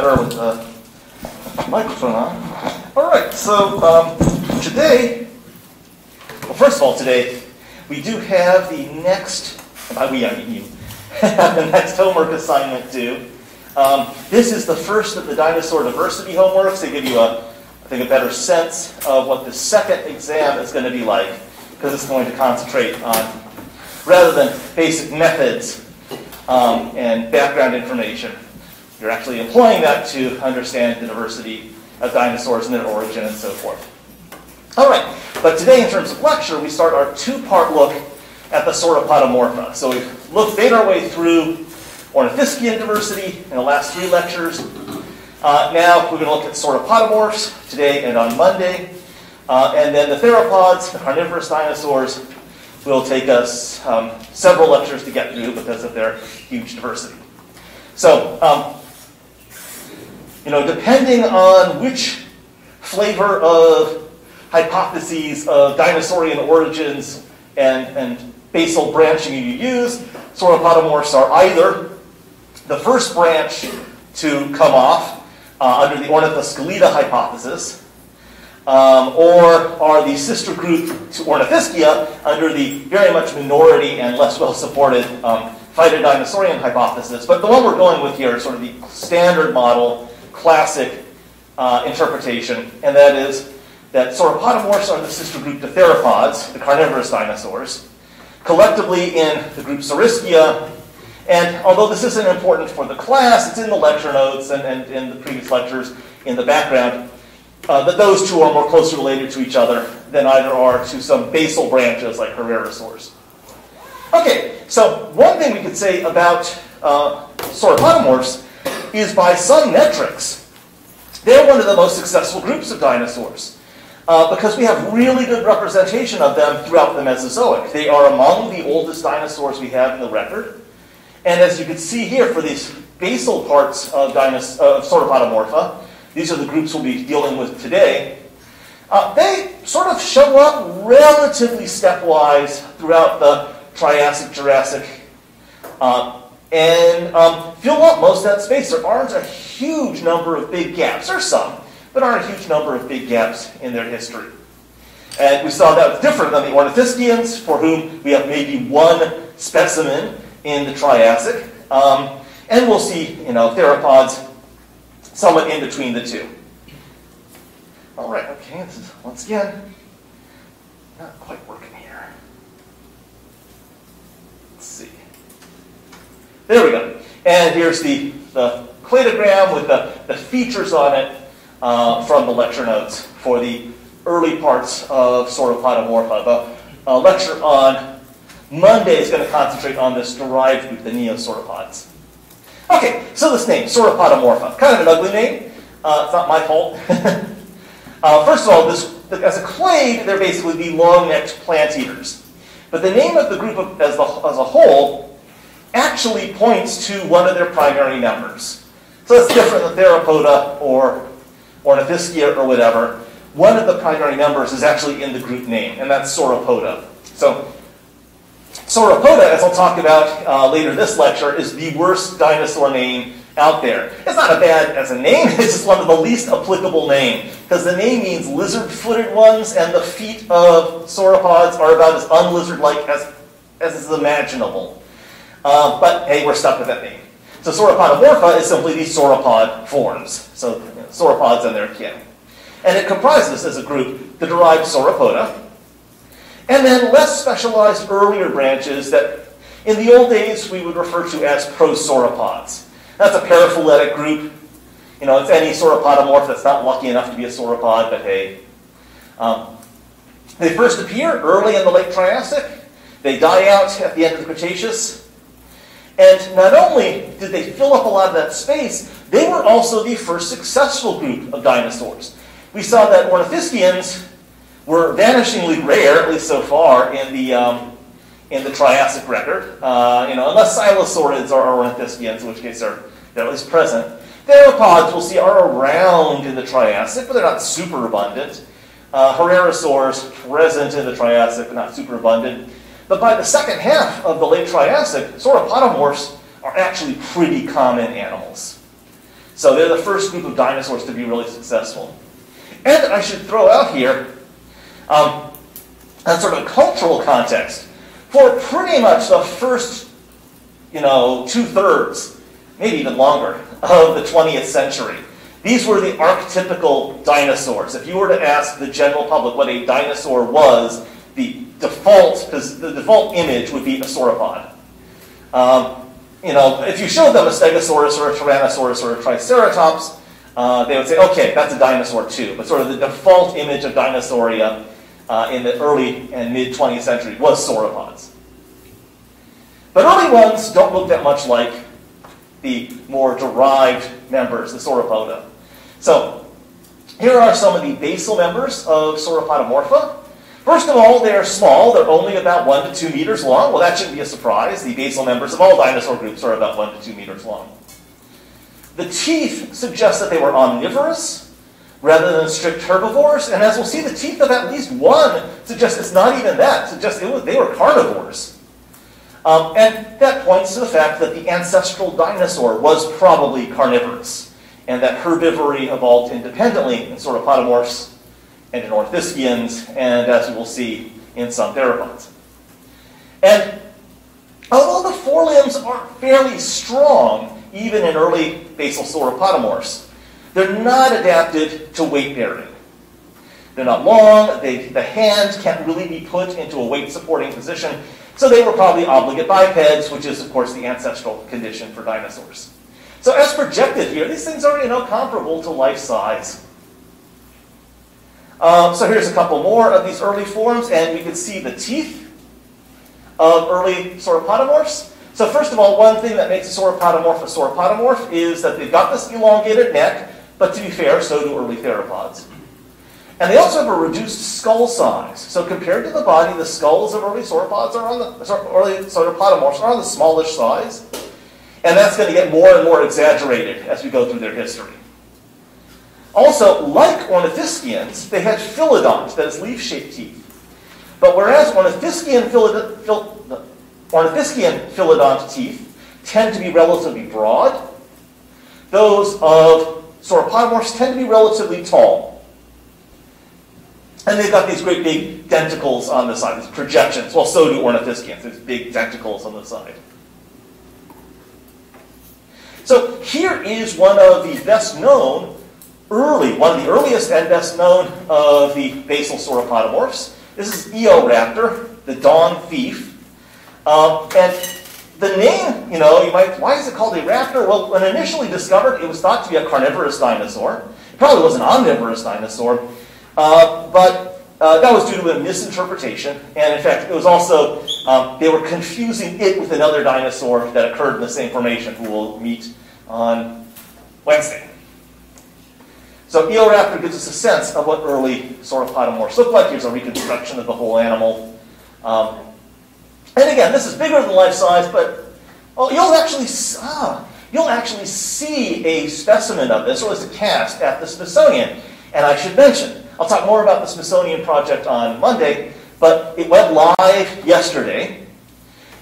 better with the microphone on. All right, so today, well, first of all, today, we do have the next, the next homework assignment due. This is the first of the dinosaur diversity homeworks. They give you, I think, a better sense of what the second exam is going to be like, because it's going to concentrate on, rather than basic methods and background information, you're actually employing that to understand the diversity of dinosaurs and their origin and so forth. All right, but today in terms of lecture, we start our two-part look at the Sauropodomorpha. So we've made our way through Ornithischian diversity in the last three lectures. Now we're going to look at sauropodomorphs today and on Monday. And then the theropods, the carnivorous dinosaurs, will take us several lectures to get through because of their huge diversity. So, depending on which flavor of hypotheses of dinosaurian origins and basal branching you use, sauropodomorphs are either the first branch to come off under the Ornithoskeleta hypothesis, or are the sister group to Ornithischia under the very much minority and less well-supported phytodinosaurian hypothesis. But the one we're going with here is sort of the standard model, classic interpretation, and that is that sauropodomorphs are the sister group to theropods, the carnivorous dinosaurs, collectively in the group Saurischia. And although this isn't important for the class, it's in the lecture notes and in the previous lectures in the background, that those two are more closely related to each other than either are to some basal branches like Herrerasaurus. Okay, so one thing we could say about sauropodomorphs is by some metrics, they're one of the most successful groups of dinosaurs because we have really good representation of them throughout the Mesozoic. They are among the oldest dinosaurs we have in the record. And as you can see here for these basal parts of sauropodomorpha, these are the groups we'll be dealing with today, they sort of show up relatively stepwise throughout the Triassic, Jurassic, and fill up most of that space. There aren't a huge number of big gaps, or some, but aren't a huge number of big gaps in their history. And we saw that was different than the Ornithischians, for whom we have maybe one specimen in the Triassic, and we'll see, theropods somewhat in between the two. All right, okay, this is, once again, not quite working here. Let's see. There we go. And here's the cladogram with the features on it from the lecture notes for the early parts of sauropodomorpha. The lecture on Monday is going to concentrate on this derived group, the neosauropods. Okay, so this name, sauropodomorpha, kind of an ugly name. It's not my fault. First of all, as a clade, they're basically the long-necked plant eaters. But the name of the group as a whole actually points to one of their primary members. So it's different than Theropoda or Ornithischia or whatever. One of the primary members is actually in the group name, and that's Sauropoda. So Sauropoda, as I'll talk about later this lecture, is the worst dinosaur name out there. It's not a bad as a name, it's just one of the least applicable names, because the name means lizard-footed ones, and the feet of sauropods are about as unlizard-like as is imaginable. But hey, we're stuck with that name. So sauropodomorpha is simply the sauropod forms, so sauropods and their kin. And it comprises, as a group, the derived Sauropoda, and then less specialized earlier branches that in the old days we would refer to as prosauropods. That's a paraphyletic group. It's any sauropodomorph that's not lucky enough to be a sauropod, but hey. They first appear early in the late Triassic. They die out at the end of the Cretaceous. And not only did they fill up a lot of that space, they were also the first successful group of dinosaurs. We saw that Ornithischians were vanishingly rare, at least so far, in the Triassic record. Unless silesaurids are Ornithischians, in which case they're at least present. Theropods, we'll see, are around in the Triassic, but they're not super abundant. Herrerasaurs, present in the Triassic, but not super abundant. But by the second half of the late Triassic, sauropodomorphs are actually pretty common animals. So they're the first group of dinosaurs to be really successful. And I should throw out here a sort of cultural context. For pretty much the first, two-thirds, maybe even longer, of the 20th century, these were the archetypical dinosaurs. If you were to ask the general public what a dinosaur was, the default image would be a sauropod. If you showed them a stegosaurus or a tyrannosaurus or a triceratops, they would say, okay, that's a dinosaur too. But sort of the default image of dinosauria in the early and mid-20th century was sauropods. But early ones don't look that much like the more derived members, the Sauropoda. So here are some of the basal members of Sauropodomorpha. First of all, they are small. They're only about 1 to 2 meters long. Well, that shouldn't be a surprise. The basal members of all dinosaur groups are about 1 to 2 meters long. The teeth suggest that they were omnivorous rather than strict herbivores. And as we'll see, the teeth of at least one suggest it's not even that. They were carnivores. And that points to the fact that the ancestral dinosaur was probably carnivorous, and that herbivory evolved independently in sauropodomorphs and in Ornithischians, and as we will see in some theropods. And although the forelimbs are fairly strong, even in early basal sauropodomorphs, they're not adapted to weight bearing. They're not long, the hand can't really be put into a weight supporting position. So they were probably obligate bipeds, which is, of course, the ancestral condition for dinosaurs. So as projected here, these things are, comparable to life size. So here's a couple more of these early forms, and we can see the teeth of early sauropodomorphs. So first of all, one thing that makes a sauropodomorph is that they've got this elongated neck, but to be fair, so do early theropods. And they also have a reduced skull size. So compared to the body, the skulls of early sauropods are early sauropodomorphs are on the smallish size. And that's going to get more and more exaggerated as we go through their history. Also, like Ornithischians, they had phyllodont, that is leaf-shaped teeth. But whereas Ornithischian phyllodont teeth tend to be relatively broad, those of sauropodomorphs tend to be relatively tall. And they've got these great big denticles on the side, these projections. Well, so do Ornithischians, these big denticles on the side. So here is one of the earliest and best known of the basal sauropodomorphs. This is Eoraptor, the dawn thief. And the name, you might, why is it called a raptor? Well, when initially discovered, it was thought to be a carnivorous dinosaur. It probably was an omnivorous dinosaur. But that was due to a misinterpretation, and in fact, it was also, they were confusing it with another dinosaur that occurred in the same formation, who we'll meet on Wednesday. So Eoraptor gives us a sense of what early sauropodomorphs look like. Here's a reconstruction of the whole animal. And again, this is bigger than life size, but you'll actually see a specimen of this, or at least a cast, at the Smithsonian. And I should mention, I'll talk more about the Smithsonian project on Monday, but it went live yesterday.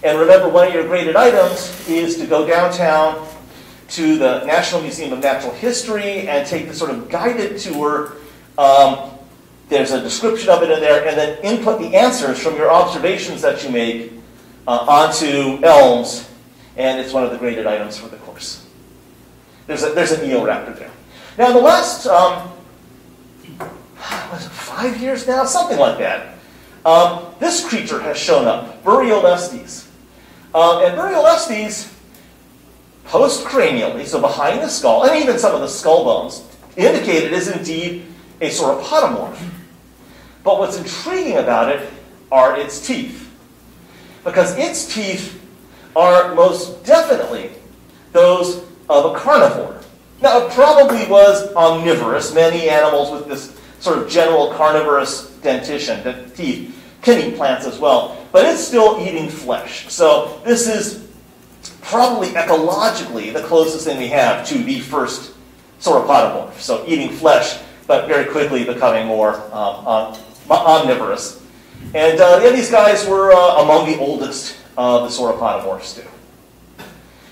And remember, one of your graded items is to go downtown to the National Museum of Natural History and take the sort of guided tour. There's a description of it in there, and then input the answers from your observations that you make onto ELMS, and it's one of the graded items for the course. There's an Eoraptor there. Now, the last... was it 5 years now? Something like that. This creature has shown up, Buriolestes. And Buriolestes, postcranially, so behind the skull, and even some of the skull bones, indicated is indeed a sauropodomorph. But what's intriguing about it are its teeth. Because its teeth are most definitely those of a carnivore. Now, it probably was omnivorous. Many animals with this sort of general carnivorous dentition, the teeth, can eat plants as well. But it's still eating flesh. So this is probably ecologically the closest thing we have to the first sauropodomorph. So eating flesh, but very quickly becoming more omnivorous. And these guys were among the oldest of the sauropodomorphs, too.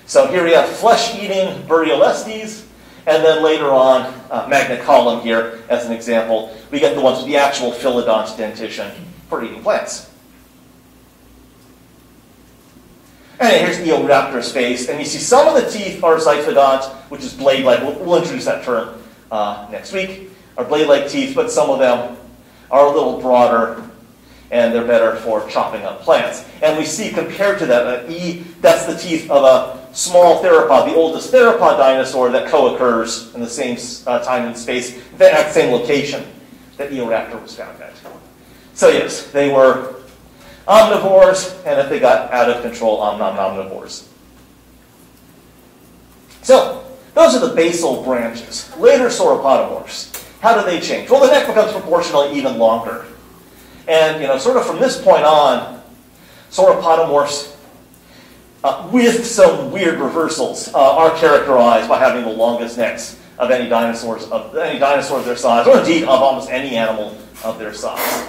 So here we have flesh-eating Buriolestes. And then later on, Magna Column here, as an example, we get the ones with the actual philodont dentition for eating plants. And here's Eoraptor's face, and you see some of the teeth are xiphodont, which is blade-like. We'll introduce that term next week. Are blade-like teeth, but some of them are a little broader, and they're better for chopping up plants. And we see, compared to that, that's the teeth of a small theropod, the oldest theropod dinosaur that co-occurs in the same time and space, in fact, at the same location that Eoraptor was found at. So yes, they were omnivores, and if they got out of control, omnivores. So those are the basal branches. Later sauropodomorphs, how do they change? Well, the neck becomes proportionally even longer. And sort of from this point on, sauropodomorphs, with some weird reversals, are characterized by having the longest necks of any dinosaurs of their size, or indeed of almost any animal of their size,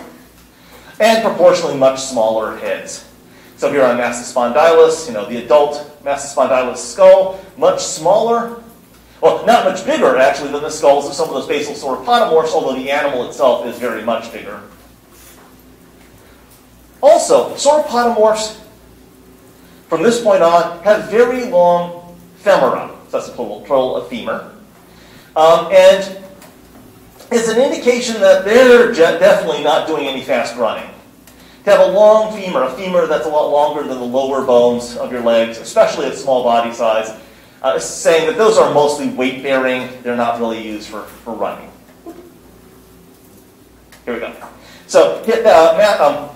and proportionally much smaller heads. So here on Massospondylus, the adult Massospondylus skull, much smaller. Well, not much bigger, actually, than the skulls of some of those basal sauropodomorphs, although the animal itself is very much bigger. Also, sauropodomorphs, from this point on, have very long femora. So that's the plural of femur. And it's an indication that they're definitely not doing any fast running. To have a long femur, a femur that's a lot longer than the lower bones of your legs, especially at small body size, is saying that those are mostly weight-bearing. They're not really used for running. Here we go. So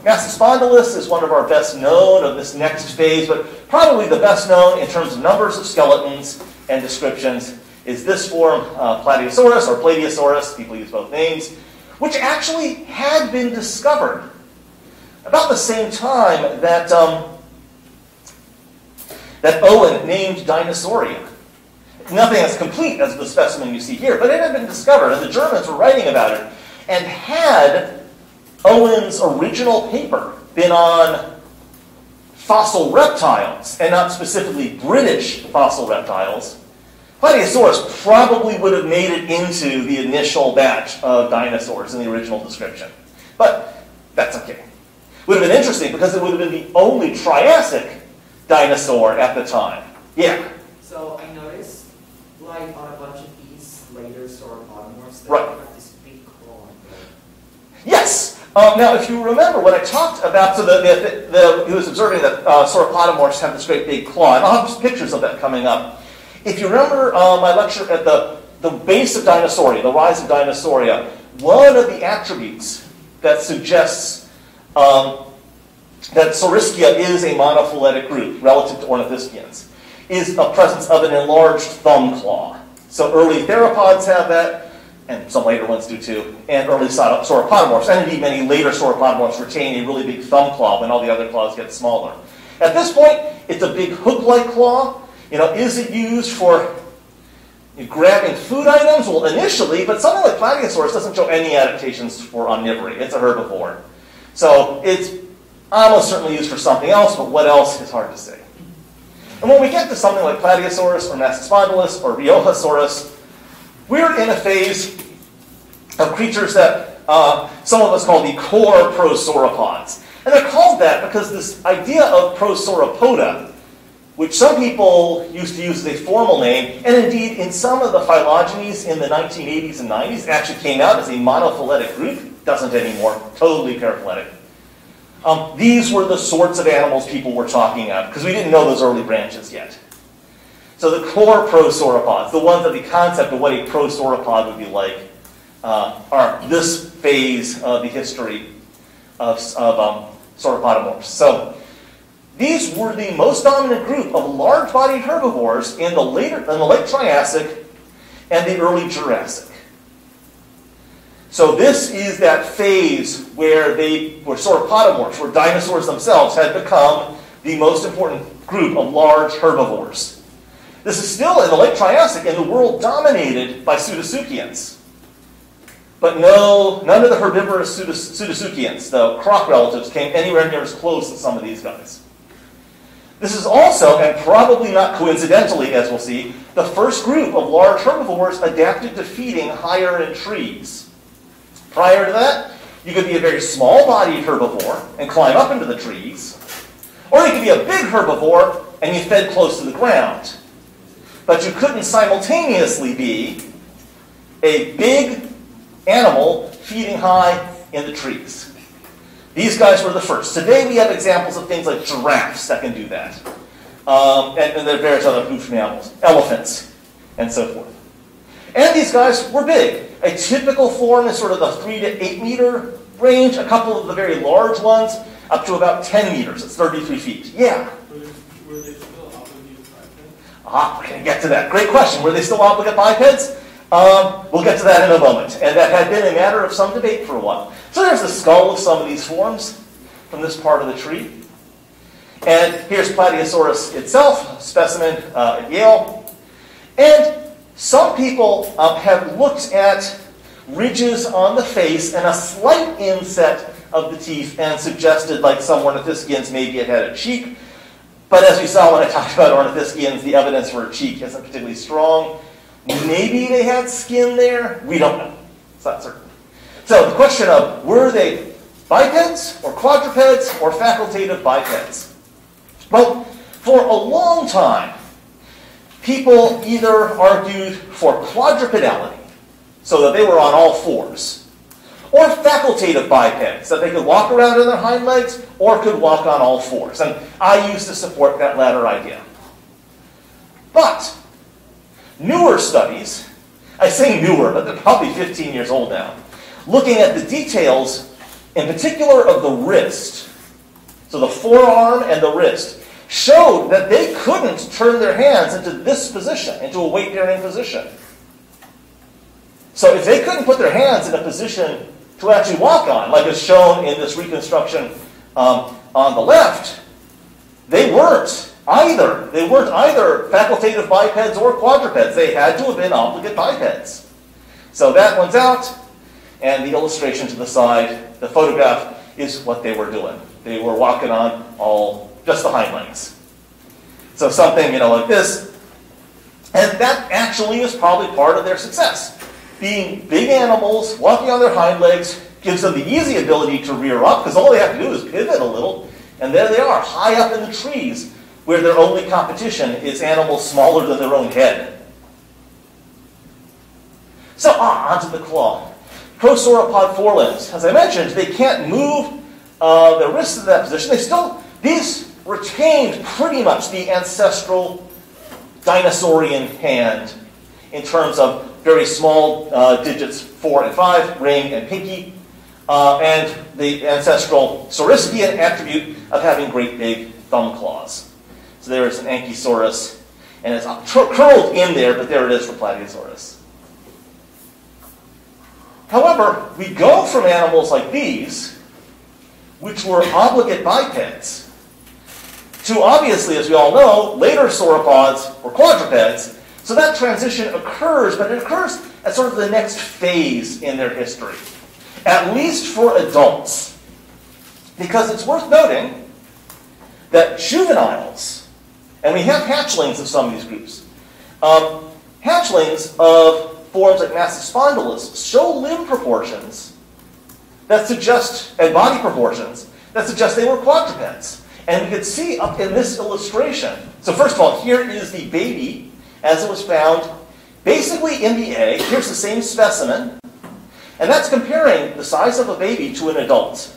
Massospondylus is one of our best known of this next phase, but probably the best known in terms of numbers of skeletons and descriptions is this form, Plateosaurus or Plateosaurus, people use both names, which actually had been discovered about the same time that, that Owen named Dinosauria. Nothing as complete as the specimen you see here, but it had been discovered, and the Germans were writing about it, and had Owen's original paper been on fossil reptiles, and not specifically British fossil reptiles, Plateosaurus probably would have made it into the initial batch of dinosaurs in the original description. But that's okay. Would have been interesting because it would have been the only Triassic dinosaur at the time. Yeah? So I noticed, like, on a bunch of these later sauropodomorphs, they have this big claw. Yes! Now, if you remember when I talked about, so he was observing that sauropodomorphs have this great big claw, and I'll have pictures of that coming up. If you remember my lecture at the base of Dinosauria, the rise of Dinosauria, one of the attributes that suggests that Saurischia is a monophyletic group relative to Ornithischians is the presence of an enlarged thumb claw. So early theropods have that, and some later ones do too, and early sauropodomorphs, and indeed many later sauropodomorphs retain a really big thumb claw when all the other claws get smaller. At this point, it's a big hook-like claw. Is it used for grabbing food items? Well, initially, but something like Plateosaurus doesn't show any adaptations for omnivory. It's a herbivore. So it's almost certainly used for something else, but what else is hard to say. And when we get to something like Plateosaurus or Massospondylus or Riojasaurus, we're in a phase of creatures that some of us call the core prosauropods. And they're called that because this idea of prosauropoda, which some people used to use as a formal name, and indeed in some of the phylogenies in the 1980s and 90s, it actually came out as a monophyletic group. Doesn't anymore. Totally paraphyletic. These were the sorts of animals people were talking about, because we didn't know those early branches yet. So the core prosauropods, the ones that the concept of what a prosauropod would be like, are this phase of the history of sauropodomorphs. So these were the most dominant group of large-bodied herbivores in the late Triassic and the early Jurassic. So this is that phase where sauropodomorphs, where dinosaurs themselves, had become the most important group of large herbivores. This is still in the late Triassic and the world dominated by pseudosuchians. But none of the herbivorous pseudosuchians, the croc relatives, came anywhere near as close to some of these guys. This is also, and probably not coincidentally, as we'll see, the first group of large herbivores adapted to feeding higher in trees. Prior to that, you could be a very small-bodied herbivore and climb up into the trees, or you could be a big herbivore and you fed close to the ground. But you couldn't simultaneously be a big animal feeding high in the trees. These guys were the first. Today we have examples of things like giraffes that can do that. And there are various other hoofed mammals, elephants, and so forth. And these guys were big. A typical form is sort of the 3 to 8 meter range, a couple of the very large ones up to about 10 meters. It's 33 feet. Yeah? Were they still obligate bipeds? Ah, we're going to get to that. Great question. Were they still obligate bipeds? We'll get to that in a moment. And that had been a matter of some debate for a while. So there's the skull of some of these forms from this part of the tree. And here's Plateosaurus itself, a specimen at Yale. And some people have looked at ridges on the face and a slight inset of the teeth and suggested, like some Ornithischians, maybe it had a cheek. But as we saw when I talked about Ornithischians, the evidence for a cheek isn't particularly strong. Maybe they had skin there. We don't know. It's not certain. So the question of were they bipeds or quadrupeds or facultative bipeds? Well, for a long time, people either argued for quadrupedality, so that they were on all fours, or facultative bipeds, that they could walk around on their hind legs or could walk on all fours. And I used to support that latter idea. But newer studies, I say newer, but they're probably 15 years old now, looking at the details, in particular of the wrist, so the forearm and the wrist, showed that they couldn't turn their hands into this position, into a weight-bearing position. So if they couldn't put their hands in a position to actually walk on, like is shown in this reconstruction on the left, they weren't. They weren't either facultative bipeds or quadrupeds. They had to have been obligate bipeds. So that one's out, and the illustration to the side, the photograph, is what they were doing. They were walking on just the hind legs. So something, like this. And that actually is probably part of their success. Being big animals, walking on their hind legs, gives them the easy ability to rear up, because all they have to do is pivot a little, and there they are, high up in the trees, where their only competition is animals smaller than their own head. So, onto the claw. Prosauropod forelimbs. As I mentioned, they can't move their wrists in that position. These retained pretty much the ancestral dinosaurian hand in terms of very small digits 4 and 5, ring and pinky, and the ancestral Saurischian attribute of having great big thumb claws. So there is an Ankysaurus, and it's curled in there, but there it is for Plateosaurus. However, we go from animals like these, which were obligate bipeds, to obviously, as we all know, later sauropods or quadrupeds. So that transition occurs, but it occurs at sort of the next phase in their history, at least for adults. Because it's worth noting that juveniles, and we have hatchlings of some of these groups, hatchlings of forms like Massospondylus show limb proportions that suggest, and body proportions, that suggest they were quadrupeds. And we could see up in this illustration. So first of all, here is the baby as it was found basically in the egg. Here's the same specimen. And that's comparing the size of a baby to an adult.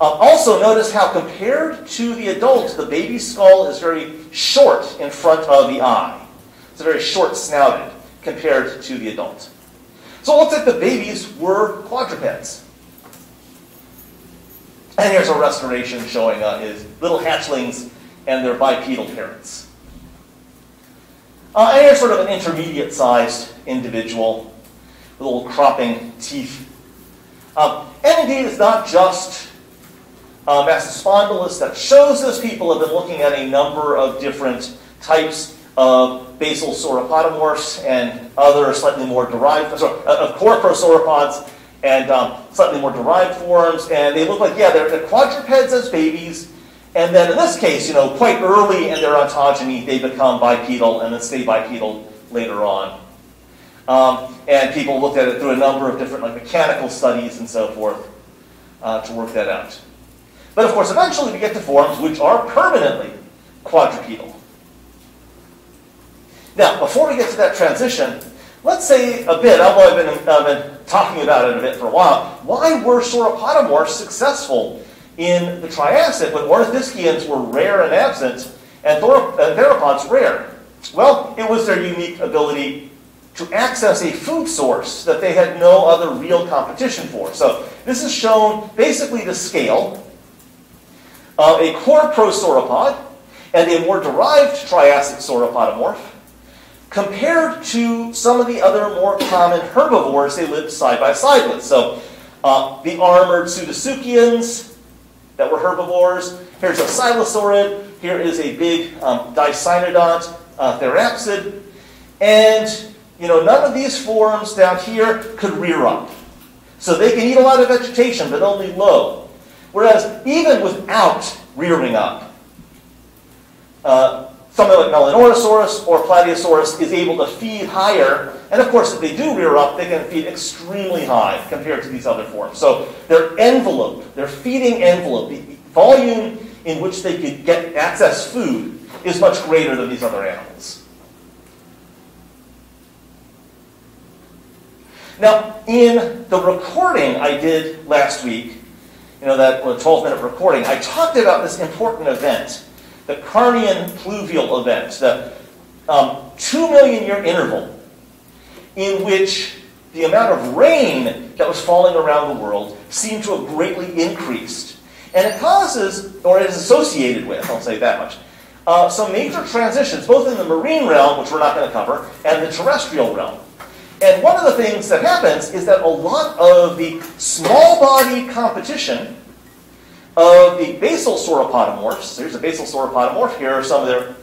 Also notice how compared to the adult, the baby's skull is very short in front of the eye. It's very short-snouted compared to the adult. So it looks like the babies were quadrupeds. And here's a restoration showing his little hatchlings and their bipedal parents. And here's sort of an intermediate-sized individual, with little cropping teeth. And indeed, it's not just Massospondylus that shows this. People have been looking at a number of different types of basal sauropodomorphs and other slightly more derived, of core prosauropods and slightly more derived forms. And they look like, yeah, they're quadrupeds as babies, And then in this case, you know, quite early in their ontogeny, they become bipedal and then stay bipedal later on. And people looked at it through a number of different mechanical studies and so forth to work that out. But of course, eventually we get to forms which are permanently quadrupedal. Now, before we get to that transition, let's say a bit, although I've been talking about it a bit for a while, why were sauropodomorphs successful in the Triassic when Ornithischians were rare and absent and theropods rare? Well, it was their unique ability to access a food source that they had no other real competition for. So this is shown basically the scale of a core prosauropod and a more derived Triassic sauropodomorph compared to some of the other more common herbivores they lived side by side with. So the armored pseudosuchians that were herbivores. Here's a silosaurid. Here is a big dicynodont therapsid. And you know, none of these forms down here could rear up. So they can eat a lot of vegetation, but only low. Whereas even without rearing up, something like Melanorosaurus or Plateosaurus is able to feed higher. And of course, if they do rear up, they can feed extremely high compared to these other forms. So their envelope, their feeding envelope, the volume in which they could get access food is much greater than these other animals. Now, in the recording I did last week, you know, that 12-minute recording, I talked about this important event, the Carnian pluvial event, the 2-million-year interval in which the amount of rain that was falling around the world seemed to have greatly increased. And it causes, or it is associated with, I'll say that much, some major transitions, both in the marine realm, which we're not going to cover, and the terrestrial realm. And one of the things that happens is that a lot of the small body competition of the basal sauropodomorphs, so here's a basal sauropodomorph, here are some of their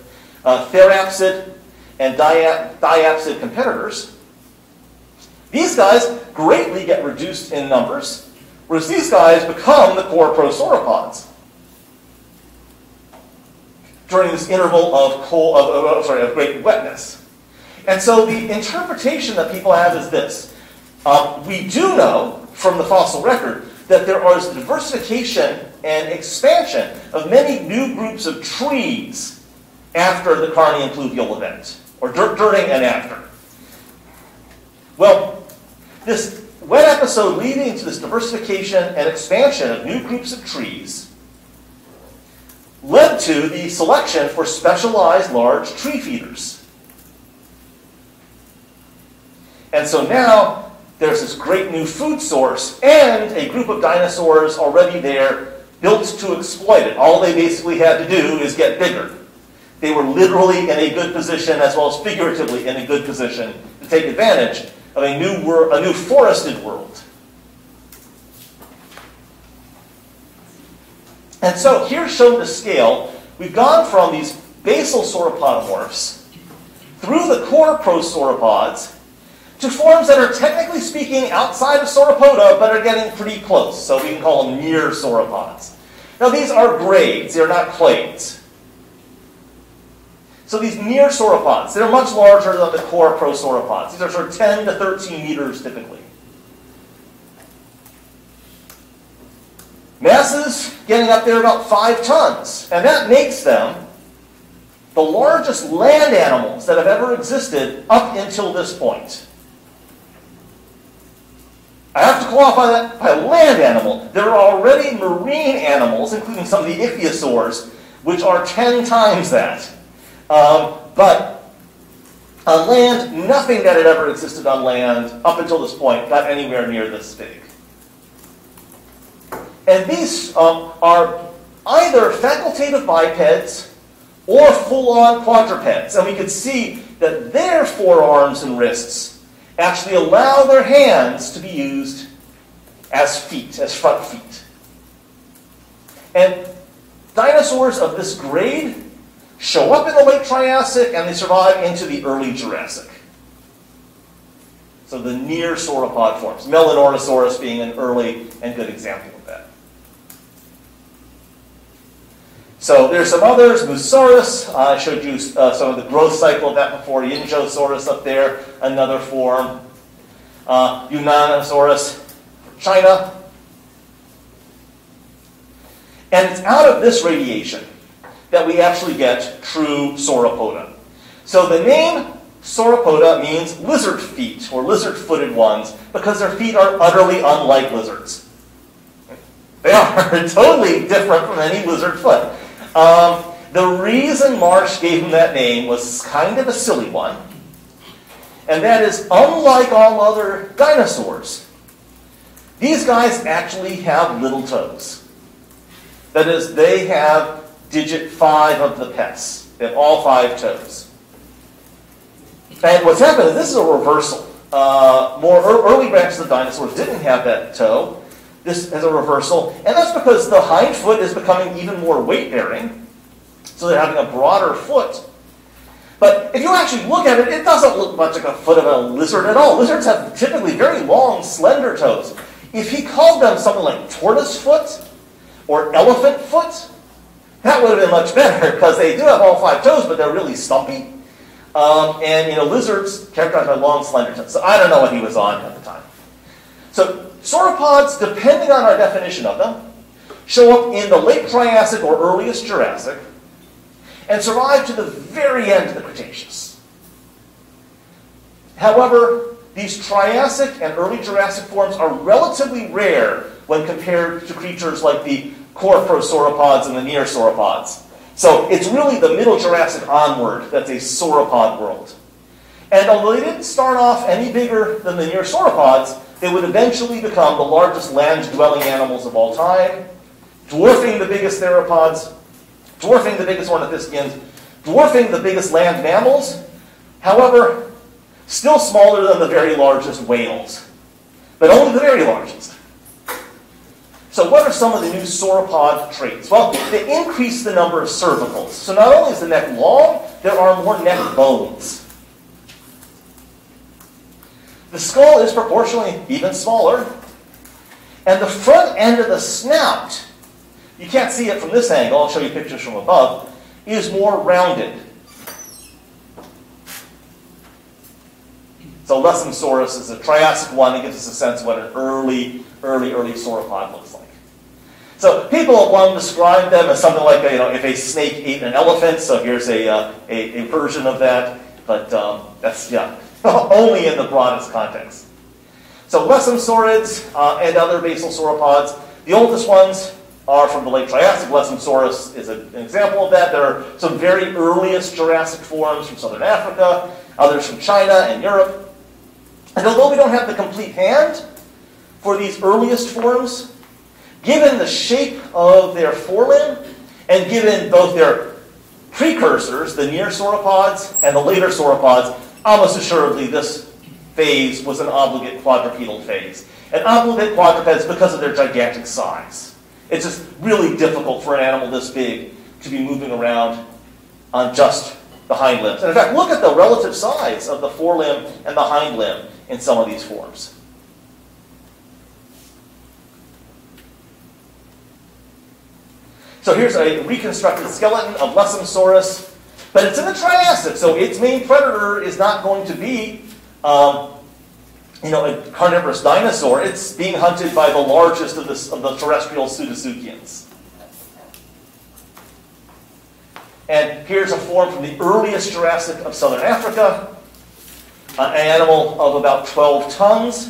therapsid and diapsid competitors. These guys greatly get reduced in numbers, whereas these guys become the core prosauropods during this interval of, great wetness. And so the interpretation that people have is this. We do know from the fossil record that there is diversification and expansion of many new groups of trees after the Carnian pluvial event, or during and after. Well, this wet episode leading to this diversification and expansion of new groups of trees led to the selection for specialized large tree feeders. And so now there's this great new food source and a group of dinosaurs already there built to exploit it. All they basically had to do is get bigger. They were literally in a good position as well as figuratively in a good position to take advantage of a new forested world. And so here's shown the scale. We've gone from these basal sauropodomorphs through the core prosauropods to forms that are technically speaking outside of Sauropoda, but are getting pretty close. So we can call them near sauropods. Now these are grades, they're not clades. So these near sauropods, they're much larger than the core prosauropods. These are sort of 10 to 13 meters typically. Masses getting up there about 5 tons. And that makes them the largest land animals that have ever existed up until this point. I have to qualify that by land animal. There are already marine animals, including some of the ichthyosaurs, which are 10 times that. But on land, nothing that had ever existed on land up until this point got anywhere near this big. And these are either facultative bipeds or full-on quadrupeds. And we can see that their forearms and wrists actually allow their hands to be used as feet, as front feet. And dinosaurs of this grade show up in the late Triassic and they survive into the early Jurassic. So the near sauropod forms, Melanosaurus being an early and good example of that. So there's some others. Musaurus, I showed you some of the growth cycle of that before. Injosaurus up there, another form. Yunnanosaurus, China. And it's out of this radiation that we actually get true Sauropoda. So the name Sauropoda means lizard feet or lizard-footed ones because their feet are utterly unlike lizards. They are totally different from any lizard foot. The reason Marsh gave him that name was kind of a silly one, and that is, unlike all other dinosaurs, these guys actually have little toes. That is, they have digit 5 of the pes. They have all 5 toes. And what's happened is this is a reversal. More early branches of dinosaurs didn't have that toe. This is a reversal, and that's because the hind foot is becoming even more weight-bearing, so they're having a broader foot. But if you actually look at it, it doesn't look much like a foot of a lizard at all. Lizards have typically very long, slender toes. If he called them something like tortoise foot or elephant foot, that would have been much better, because they do have all 5 toes, but they're really stumpy. And lizards characterized by long, slender toes. So I don't know what he was on at the time. So sauropods, depending on our definition of them, show up in the late Triassic or earliest Jurassic and survive to the very end of the Cretaceous. However, these Triassic and early Jurassic forms are relatively rare when compared to creatures like the core prosauropods and the near sauropods. So it's really the middle Jurassic onward that's a sauropod world. And although they didn't start off any bigger than the near sauropods, they would eventually become the largest land-dwelling animals of all time, dwarfing the biggest theropods, dwarfing the biggest ornithischians, dwarfing the biggest land mammals, however, still smaller than the very largest whales, but only the very largest. So what are some of the new sauropod traits? Well, they increase the number of cervicals. So not only is the neck long, there are more neck bones. The skull is proportionally even smaller. And the front end of the snout, you can't see it from this angle, I'll show you pictures from above, is more rounded. So Lessemsaurus is a Triassic one that gives us a sense of what an early sauropod looks like. So people want to describe them as something like, if a snake ate an elephant, so here's a version of that, but that's, yeah. Only in the broadest context. So lessemsaurids and other basal sauropods. The oldest ones are from the late Triassic. Lessemsaurus is an example of that. There are some very earliest Jurassic forms from southern Africa, others from China and Europe. And although we don't have the complete hand for these earliest forms, given the shape of their forelimb and given both their precursors, the near sauropods and the later sauropods, almost assuredly, this phase was an obligate quadrupedal phase. And obligate quadrupeds, because of their gigantic size, it's just really difficult for an animal this big to be moving around on just the hind limbs. And in fact, look at the relative size of the forelimb and the hind limb in some of these forms. So here's a reconstructed skeleton of Lessemsaurus. But it's in the Triassic, so its main predator is not going to be, a carnivorous dinosaur. It's being hunted by the largest of the terrestrial pseudosuchians. And here's a form from the earliest Jurassic of southern Africa, an animal of about 12 tons.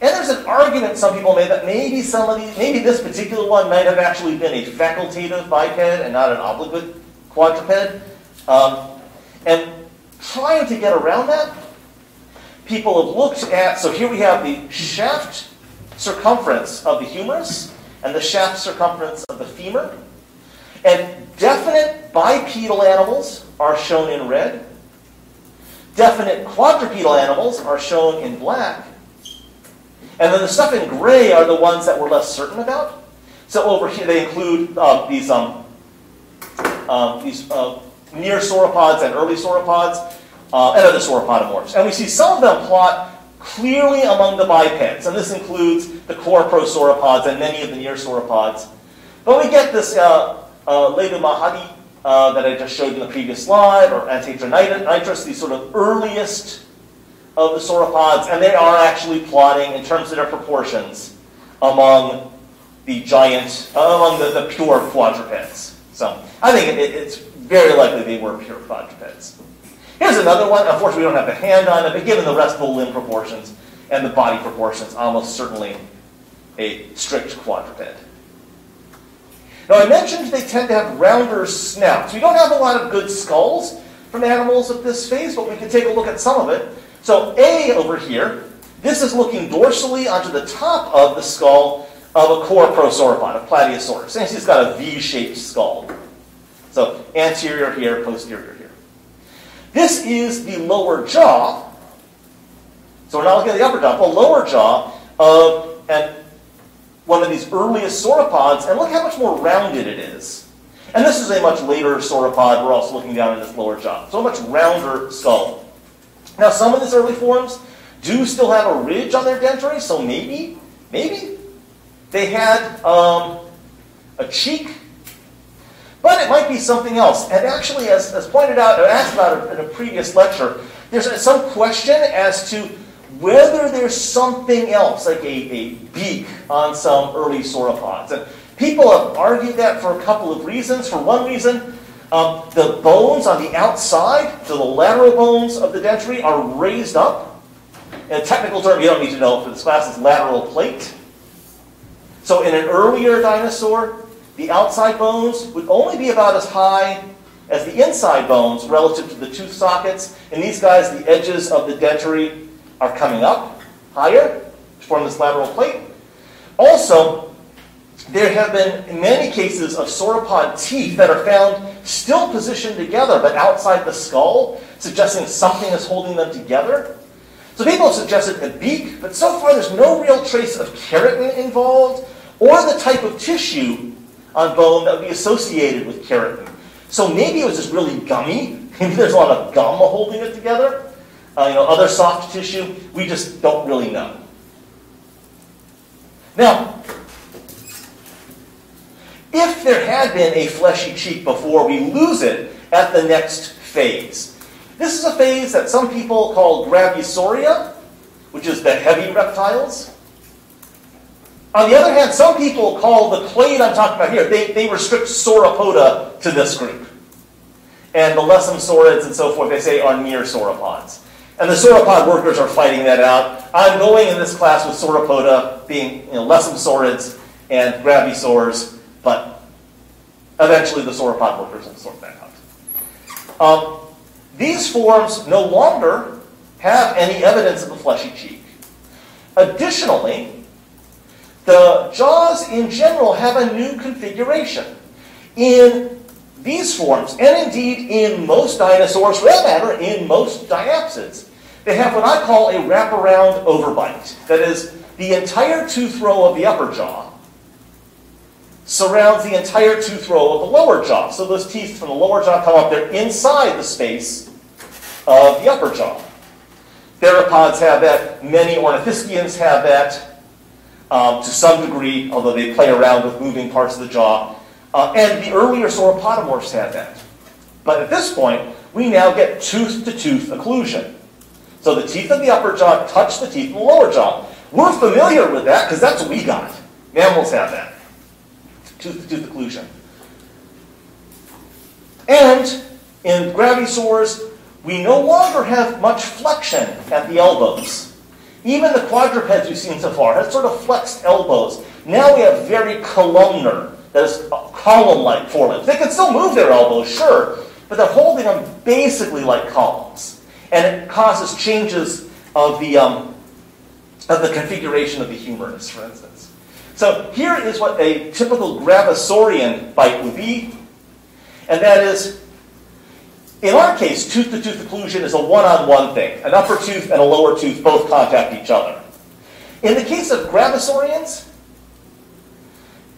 And there's an argument some people made that maybe this particular one might have actually been a facultative biped and not an obligate quadruped. And trying to get around that, people have looked at, so here we have the shaft circumference of the humerus and the shaft circumference of the femur. And definite bipedal animals are shown in red. Definite quadrupedal animals are shown in black. And then the stuff in gray are the ones that we're less certain about. So over here they include these near sauropods and early sauropods, and other sauropodomorphs. And we see some of them plot clearly among the bipeds, and this includes the core prosauropods and many of the near sauropods. But we get this Ledumahadi that I just showed in the previous slide, or Antedronitrus, these sort of earliest of the sauropods, and they are actually plotting in terms of their proportions among the giant, among the pure quadrupeds. So I think it's very likely they were pure quadrupeds. Here's another one. Unfortunately, we don't have the hand on it, but given the rest of the limb proportions and the body proportions, almost certainly a strict quadruped. Now, I mentioned they tend to have rounder snouts. We don't have a lot of good skulls from animals at this phase, but we can take a look at some of it. So A over here, this is looking dorsally onto the top of the skull of a core prosauropod, a Plateosaurus. And it's got a V-shaped skull. So anterior here, posterior here. This is the lower jaw. So we're not looking at the upper jaw, the lower jaw of one of these earliest sauropods. And look how much more rounded it is. And this is a much later sauropod. We're also looking down at this lower jaw. So a much rounder skull. Now, some of these early forms do still have a ridge on their dentary. So maybe they had a cheek. But it might be something else. And actually, as pointed out and asked about in a previous lecture, there's some question as to whether there's something else, like a beak on some early sauropods. And people have argued that for a couple of reasons. For one reason, the bones on the outside, so the lateral bones of the dentary, are raised up. In a technical term, you don't need to know for this class, it's lateral plate. So in an earlier dinosaur, the outside bones would only be about as high as the inside bones relative to the tooth sockets. In these guys, the edges of the dentary are coming up higher to form this lateral plate. Also, there have been many cases of sauropod teeth that are found still positioned together but outside the skull, suggesting something is holding them together. So people have suggested a beak, but so far there's no real trace of keratin involved or the type of tissue on bone that would be associated with keratin. So maybe it was just really gummy. Maybe there's a lot of gum holding it together. Other soft tissue, we just don't really know. Now, if there had been a fleshy cheek before, we lose it at the next phase. This is a phase that some people call Gravisauria, which is the heavy reptiles. On the other hand, some people call the clade I'm talking about here, they restrict Sauropoda to this group. And the Lessemsaurids and so forth, they say, are near sauropods. And the sauropod workers are fighting that out. I'm going in this class with Sauropoda being Lessemsaurids and Gravisaurs, but eventually the sauropod workers will sort that out. These forms no longer have any evidence of a fleshy cheek. Additionally, the jaws in general have a new configuration. In these forms, and indeed in most dinosaurs, for that matter, in most diapsids, they have what I call a wraparound overbite. That is, the entire tooth row of the upper jaw surrounds the entire tooth row of the lower jaw. So those teeth from the lower jaw come up, they're inside the space of the upper jaw. Theropods have that, many Ornithischians have that. To some degree, although they play around with moving parts of the jaw. And the earlier sauropodomorphs had that. But at this point, we now get tooth-to-tooth occlusion. So the teeth of the upper jaw touch the teeth of the lower jaw. We're familiar with that because that's what we got. Mammals have that. Tooth-to-tooth occlusion. And in Gravisaurs, we no longer have much flexion at the elbows. Even the quadrupeds we've seen so far have sort of flexed elbows. Now we have very columnar, that is column-like forelimbs. They can still move their elbows, sure, but they're holding them basically like columns. And it causes changes of the configuration of the humerus, for instance. So here is what a typical Gravisaurian bite would be. And that is, in our case, tooth-to-tooth occlusion is a one-on-one thing. An upper tooth and a lower tooth both contact each other. In the case of Gravisaurians,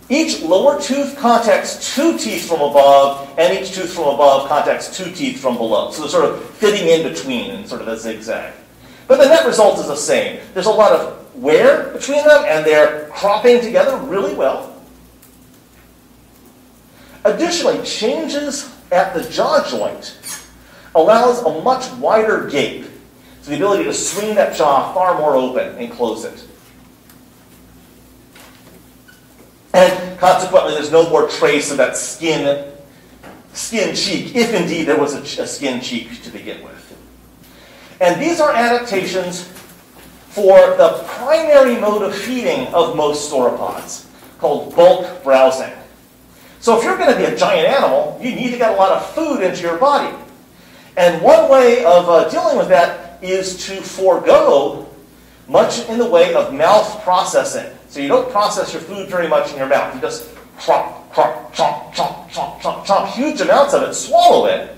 each lower tooth contacts two teeth from above, and each tooth from above contacts two teeth from below. So they're sort of fitting in between in sort of a zigzag. But the net result is the same. There's a lot of wear between them, and they're cropping together really well. Additionally, changes at the jaw joint allows a much wider gape, so the ability to swing that jaw far more open and close it. And consequently, there's no more trace of that skin cheek, if indeed there was a skin cheek to begin with. And these are adaptations for the primary mode of feeding of most sauropods, called bulk browsing. So if you're going to be a giant animal, you need to get a lot of food into your body. And one way of dealing with that is to forego much in the way of mouth processing. So you don't process your food very much in your mouth. You just chomp, chomp, chomp, chomp, chomp, chomp, chomp, huge amounts of it, swallow it,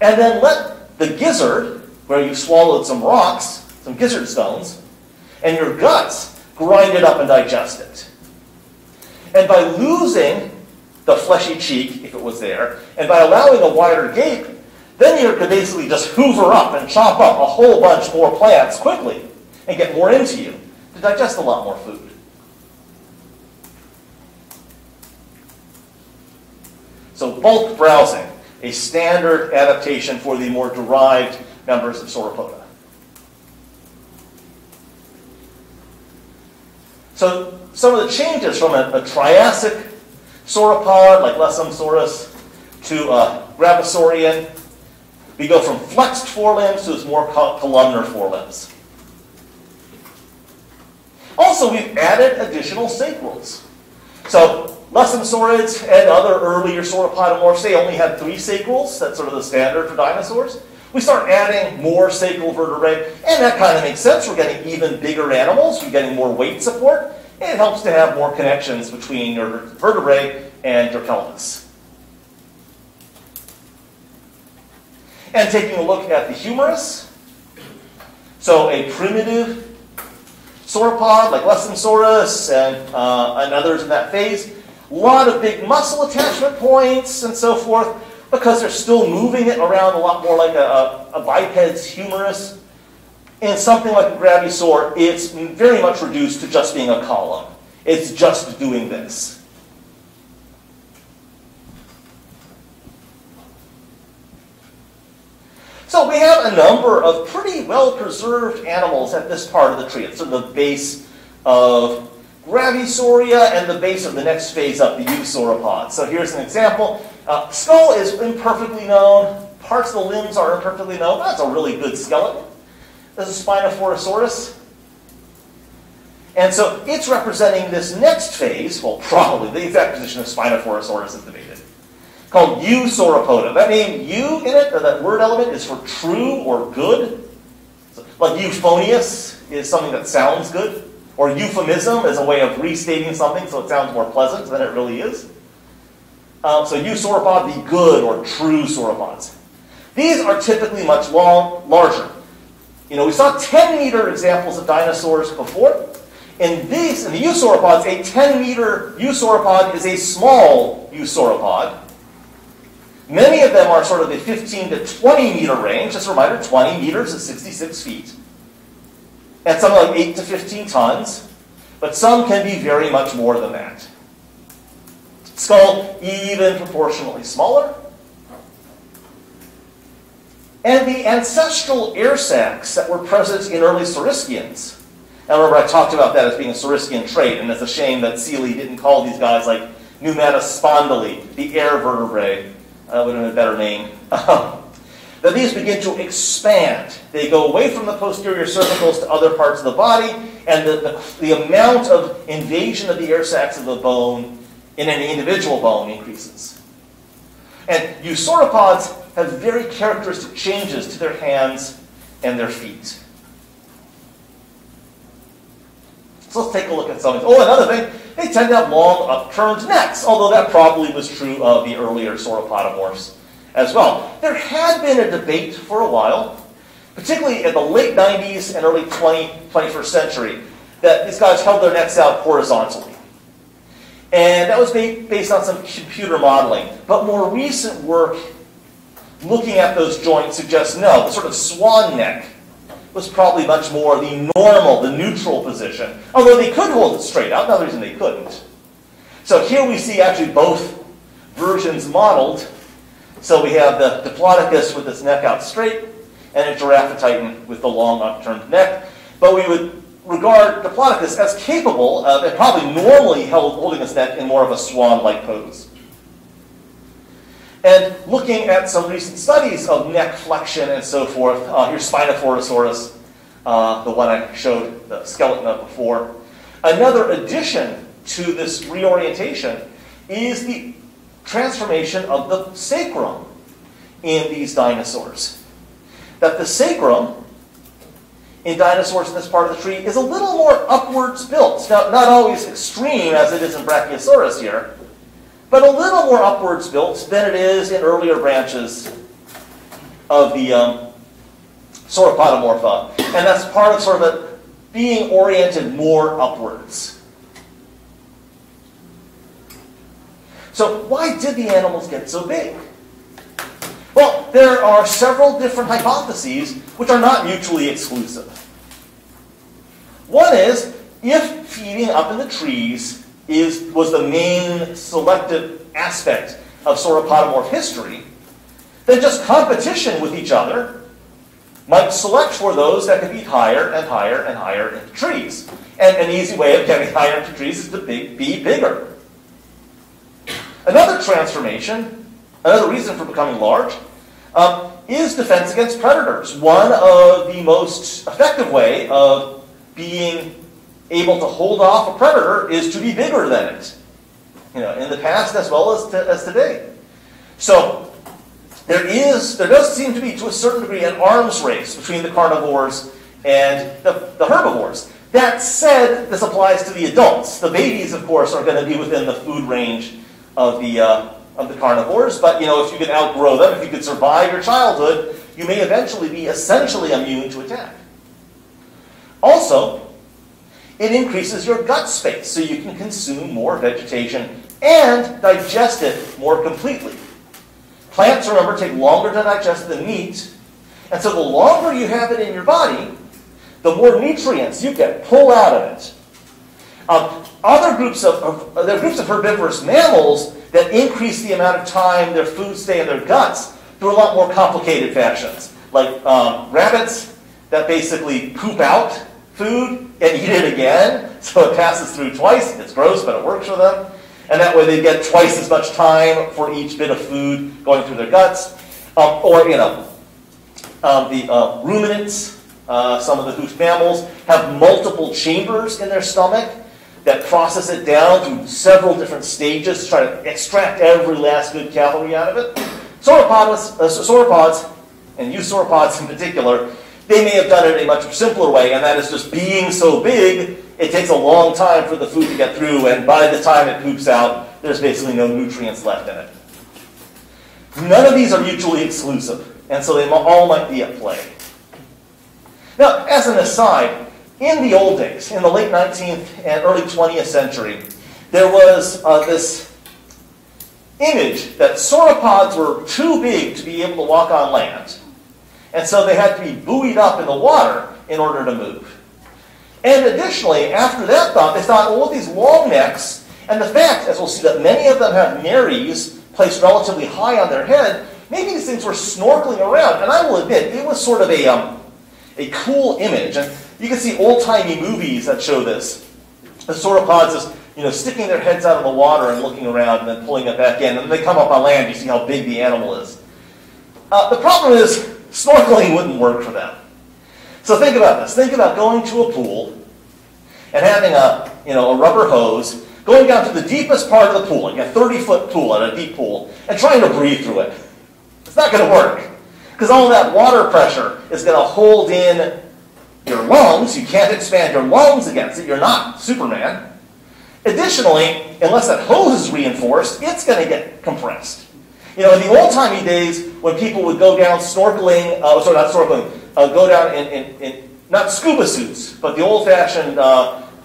and then let the gizzard, where you've swallowed some rocks, some gizzard stones, and your guts, grind it up and digest it. And by losing the fleshy cheek, if it was there, and by allowing a wider gape, then you could basically just hoover up and chop up a whole bunch more plants quickly and get more into you to digest a lot more food. So bulk browsing, a standard adaptation for the more derived members of Sauropoda. So some of the changes from a Triassic sauropod like Lessemsaurus to a Gravisaurian, we go from flexed forelimbs to its more columnar forelimbs. Also, we've added additional sacrals. So Lessemsaurids and other earlier sauropodomorphs, they only had 3 sacrals. That's sort of the standard for dinosaurs. We start adding more sacral vertebrae, and that kind of makes sense. We're getting even bigger animals. We're getting more weight support, and it helps to have more connections between your vertebrae and your pelvis. And taking a look at the humerus, so a primitive sauropod like Lessemsaurus and others in that phase, a lot of big muscle attachment points and so forth, because they're still moving it around a lot more like a biped's humerus. In something like a Gravisaur, it's very much reduced to just being a column. It's just doing this. So we have a number of pretty well-preserved animals at this part of the tree. It's sort of the base of Gravisauria and the base of the next phase up, the Eusauropods. So here's an example. Skull is imperfectly known. Parts of the limbs are imperfectly known. That's a really good skeleton. This is Spinophorosaurus. And so it's representing this next phase, well, probably the exact position of Spinophorosaurus is debated, called Eusauropoda. That name "eu" in it, or that word element, is for true or good. So, like euphonious is something that sounds good, or euphemism is a way of restating something so it sounds more pleasant than it really is. So Eusauropod, the good or true sauropods. These are typically much larger. You know, we saw 10-meter examples of dinosaurs before. In the Eusauropods, a 10-meter Eusauropod is a small Eusauropod. Many of them are sort of the 15 to 20-meter range. Just a reminder, 20 meters is 66 feet. And some are like 8 to 15 tons. But some can be very much more than that. Skull, even proportionally smaller. And the ancestral air sacs that were present in early Saurischians. Now remember, I talked about that as being a Saurischian trait, and it's a shame that Seeley didn't call these guys like Pneumatospondyle, the air vertebrae. That would have been a better name. That these begin to expand. They go away from the posterior cervicals to other parts of the body, and the amount of invasion of the air sacs of the bone in any individual bone increases. And Eusauropods have very characteristic changes to their hands and their feet. So let's take a look at something. Oh, another thing, they tend to have long upturned necks, although that probably was true of the earlier sauropodomorphs as well. There had been a debate for a while, particularly in the late 90s and early 21st century, that these guys held their necks out horizontally. And that was based on some computer modeling. But more recent work looking at those joints suggests no, the sort of swan neck was probably much more the normal, the neutral position. Although they could hold it straight out, another reason they couldn't. So here we see actually both versions modeled. So we have the Diplodocus with its neck out straight, and a Giraffatitan with the long upturned neck. But we would regard Diplodocus as capable of, and probably normally holding its neck in more of a swan-like pose. And looking at some recent studies of neck flexion and so forth, here's Spinophorosaurus, the one I showed the skeleton of before. Another addition to this reorientation is the transformation of the sacrum in these dinosaurs. That the sacrum in dinosaurs in this part of the tree is a little more upwards built. Now, not always extreme as it is in Brachiosaurus here, but a little more upwards built than it is in earlier branches of the Sauropodomorpha. And that's part of sort of it being oriented more upwards. So why did the animals get so big? Well, there are several different hypotheses which are not mutually exclusive. One is, if feeding up in the trees was the main selective aspect of sauropodomorph history, then just competition with each other might select for those that could eat higher and higher and higher into trees. And an easy way of getting higher into trees is to be bigger. Another transformation, another reason for becoming large, is defense against predators. One of the most effective way of being able to hold off a predator is to be bigger than it, you know, in the past as well as today. So there does seem to be, to a certain degree, an arms race between the carnivores and the herbivores. That said, this applies to the adults. The babies, of course, are going to be within the food range of the carnivores, but you know, if you can outgrow them, if you can survive your childhood, you may eventually be essentially immune to attack. Also, it increases your gut space, so you can consume more vegetation and digest it more completely. Plants, remember, take longer to digest than meat, and so the longer you have it in your body, the more nutrients you can pull out of it. There are groups of herbivorous mammals that increase the amount of time their food stays in their guts through a lot more complicated fashions, like rabbits that basically poop out food and eat it again, so it passes through twice. It's gross, but it works for them. And that way they get twice as much time for each bit of food going through their guts. The ruminants, some of the hoofed mammals, have multiple chambers in their stomach that process it down through several different stages to try to extract every last good calorie out of it. Sauropods, and Eusauropods in particular, they may have done it in a much simpler way, and that is just being so big, it takes a long time for the food to get through, and by the time it poops out, there's basically no nutrients left in it. None of these are mutually exclusive, and so they all might be at play. Now, as an aside, in the old days, in the late 19th and early 20th century, there was this image that sauropods were too big to be able to walk on land. And so they had to be buoyed up in the water in order to move. And additionally, after that thought, they thought, well, these long necks, and the fact, as we'll see, that many of them have nares placed relatively high on their head, maybe these things were snorkeling around. And I will admit, it was sort of a cool image. And you can see old-timey movies that show this. The sauropods just, you know, sticking their heads out of the water and looking around and then pulling it back in. And then they come up on land, you see how big the animal is. The problem is, snorkeling wouldn't work for them. So think about this. Think about going to a pool and having a rubber hose, going down to the deepest part of the pool, like a 30-foot pool, at a deep pool, and trying to breathe through it. It's not going to work, because all that water pressure is going to hold in your lungs. You can't expand your lungs against it. You're not Superman. Additionally, unless that hose is reinforced, it's going to get compressed. You know, in the old-timey days, when people would go down snorkeling, go down in not scuba suits, but the old-fashioned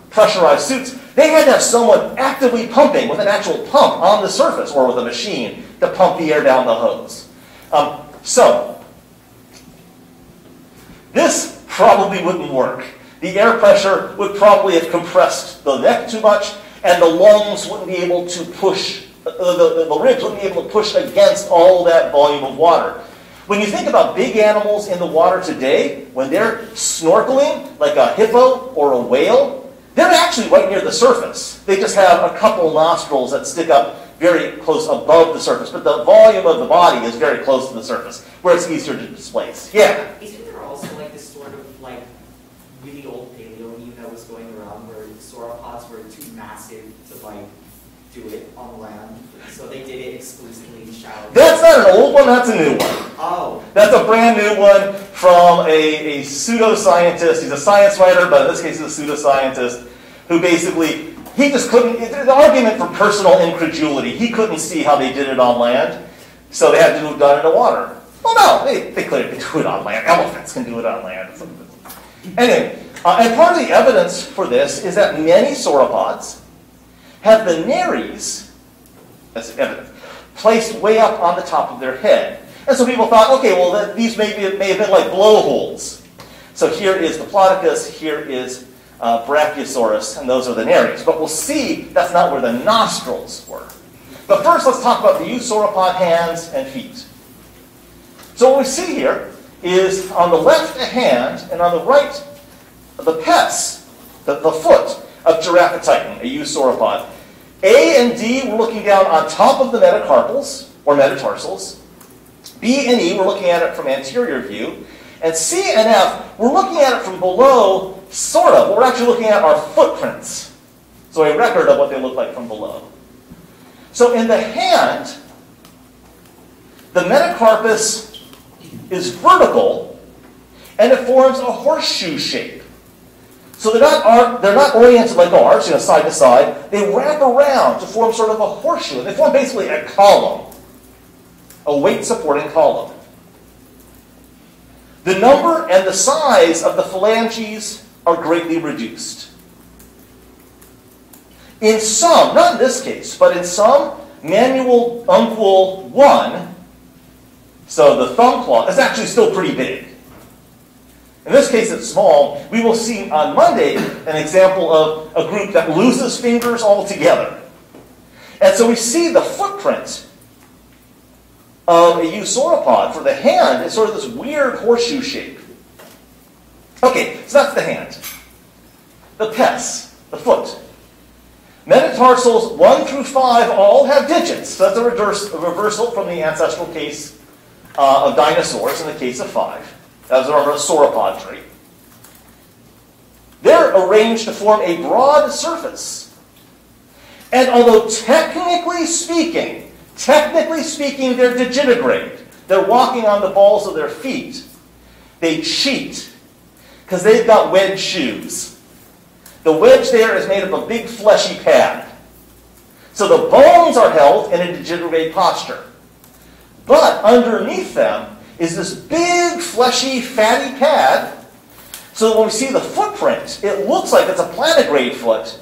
pressurized suits, they had to have someone actively pumping with an actual pump on the surface or with a machine to pump the air down the hose. So, this probably wouldn't work. The air pressure would probably have compressed the neck too much, and the lungs wouldn't be able to push the ribs wouldn't be able to push against all that volume of water. When you think about big animals in the water today, when they're snorkeling, like a hippo or a whale, they're actually right near the surface. They just have a couple nostrils that stick up very close above the surface. But the volume of the body is very close to the surface, where it's easier to displace. Yeah? Isn't there also like this sort of like really old paleo meme that was going around where sauropods were too massive to like do it on land? So they did it exclusively in shallow. That's not an old one, that's a new one. Oh. That's a brand new one from a pseudoscientist. He's a science writer, but in this case he's a pseudoscientist, who basically, he just couldn't, the argument for personal incredulity, he couldn't see how they did it on land, so they had to do it in the water. Well, no, they couldn't do it on land. Elephants can do it on land. Anyway, and part of the evidence for this is that many sauropods have the nares, as evidence, placed way up on the top of their head. And so people thought, okay, well, these may have been like blowholes. So here is Diplodocus, here is Brachiosaurus, and those are the nares. But we'll see that's not where the nostrils were. But first, let's talk about the eusauropod hands and feet. So what we see here is on the left a hand, and on the right the pes, the foot of Giraffatitan, a eusauropod. A and D, we're looking down on top of the metacarpals, or metatarsals. B and E, we're looking at it from anterior view. And C and F, we're looking at it from below, sort of. What we're actually looking at are footprints. So a record of what they look like from below. So in the hand, the metacarpus is vertical, and it forms a horseshoe shape. So they're not oriented like ours, you know, side to side. They wrap around to form sort of a horseshoe. They form basically a column, a weight-supporting column. The number and the size of the phalanges are greatly reduced. In some, not in this case, but in some, manual ungual 1, so the thumb claw, is actually still pretty big. In this case, it's small. We will see on Monday an example of a group that loses fingers altogether. And so we see the footprint of a eusauropod for the hand. It's sort of this weird horseshoe shape. Okay, so that's the hand. The pes, the foot. Metatarsals 1 through 5 all have digits. So that's a reversal from the ancestral case of dinosaurs in the case of 5. That's a sauropod tree. They're arranged to form a broad surface. And although technically speaking, they're digitigrade. They're walking on the balls of their feet. They cheat because they've got wedge shoes. The wedge there is made up of a big fleshy pad. So the bones are held in a digitigrade posture. But underneath them is this big, fleshy, fatty pad, so that when we see the footprint, it looks like it's a plantigrade foot,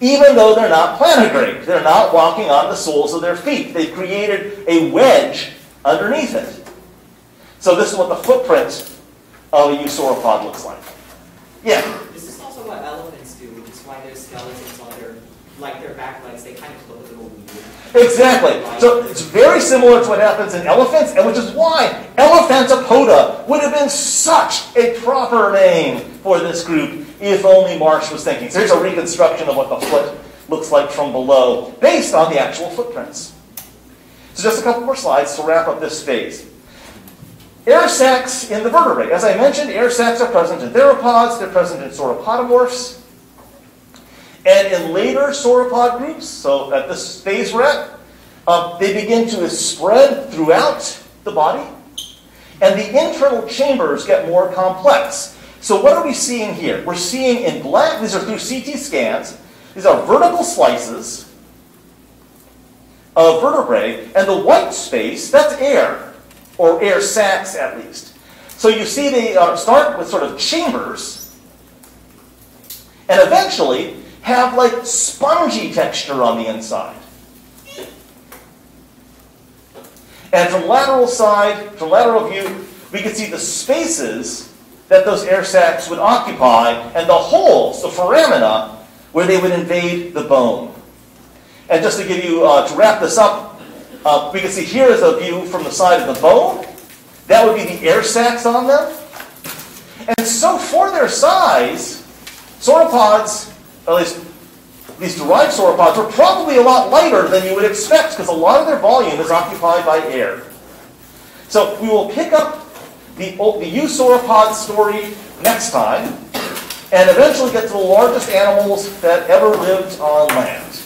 even though they're not plantigrade. They're not walking on the soles of their feet. They've created a wedge underneath it. So this is what the footprint of a eusauropod looks like. Yeah? This is also what elephants do, which is why their skeletons on their, like their back legs, they kind of look a little weird. Exactly. So it's very similar to what happens in elephants, and which is why Elephantopoda would have been such a proper name for this group if only Marsh was thinking. So here's a reconstruction of what the foot looks like from below based on the actual footprints. So just a couple more slides to wrap up this phase. Air sacs in the vertebrae. As I mentioned, air sacs are present in theropods. They're present in sauropodomorphs. And in later sauropod groups, so at this phase we're at, they begin to spread throughout the body. And the internal chambers get more complex. So what are we seeing here? We're seeing in black, these are through CT scans, these are vertical slices of vertebrae. And the white space, that's air, or air sacs at least. So you see they start with sort of chambers. And eventually have like spongy texture on the inside. And from lateral side, from lateral view, we can see the spaces that those air sacs would occupy and the holes, the foramina, where they would invade the bone. And just to give you, to wrap this up, we can see here is a view from the side of the bone. That would be the air sacs on them. And so for their size, sauropods, or at least these derived sauropods, were probably a lot lighter than you would expect because a lot of their volume is occupied by air. So we will pick up the Eusauropod story next time and eventually get to the largest animals that ever lived on land.